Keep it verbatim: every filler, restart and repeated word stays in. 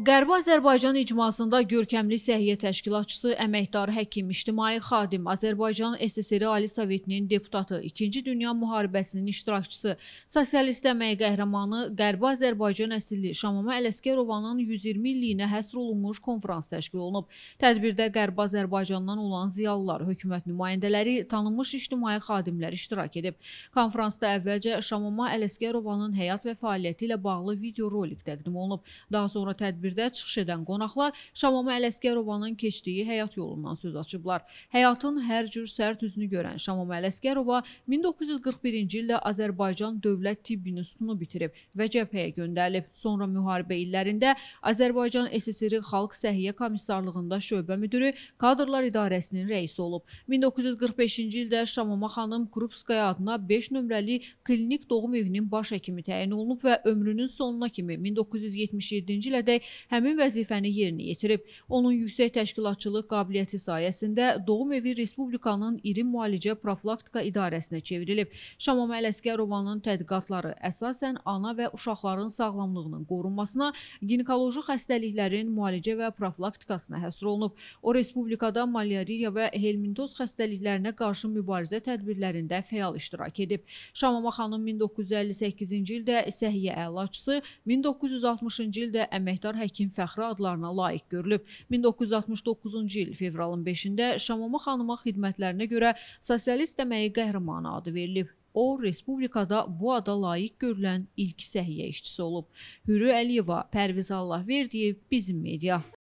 Qərbi Azərbaycan icmasında görkəmli səhiyyə təşkilatçısı, əməkdar həkim, ictimai xadim, Azərbaycan S S R Ali Sovetinin deputatı, İkinci Dünya Müharibəsinin iştirakçısı, sosialist əmək qəhrəmanı, Qərbi Azərbaycan əsilli Şamama Ələsgərovanın yüz iyirmi illiyinə həsr olunmuş konfrans təşkil olunub. Tədbirdə Qərbi Azərbaycandan olan ziyalılar, hökumət nümayəndələri, tanınmış ictimai xadimlər iştirak edib. Konfransda əvvəlcə Şamama Ələsgərovanın həyat və fəaliyyəti ilə bağlı videorolik təqdim olunub. Daha sonra tədbir çıxış edən qonaqlar Şamama Ələsgərovanın keçdiyi həyat yolundan söz açıblar. Həyatın hər cür sərt üzünü görən Şamama Ələsgərova min doqquz yüz qırx birinci ildə Azərbaycan Dövlət Tibb İnstitutunu bitirib və cəbhəyə göndərilib. Sonra müharibə illərində Azərbaycan S S R Xalq Səhiyyə Komissarlığında şöbə müdürü, Kadrlar İdarəsinin rəisi olub. min doqquz yüz qırx beşinci ildə Şamama xanım Krupskaya adına beş nömrəli klinik doğum evinin baş həkimi təyin olunub və ömrünün sonuna kimi min doqquz yüz yetmiş yeddinci ilədək həmin vəzifəni yerinə yetirib. Onun yüksək təşkilatçılıq qabiliyyəti sayəsində doğum evi Respublikanın iri müalicə profilaktika idarəsinə çevrilib. Şamama Ələsgərovanın tədqiqatları əsasən ana və uşaqların sağlamlığının qorunmasına, ginekoloji xəstəliklərin müalicə və profilaktikasına həsr olunub. O, Respublikada malyariya və helmintoz xəstəliklərinə qarşı mübarizə tədbirlərində fəal iştirak edib. Şamama xanım min doqquz yüz əlli səkkizinci ildə səhiyyə əlaçısı, min doqquz yüz altmışıncı ildə əməkdar həkim fəxri adlarına layiq görülüb. min doqquz yüz altmış doqquzuncu il fevralın beşində Şamama xanıma xidmətlərinə görə sosialist əməyi qəhrəmanı adı verilib. O, Respublikada bu ada layiq görülən ilk səhiyyə işçisi olub. Hürü Əliyeva, Pervizallah Verdiyev, Bizim Media.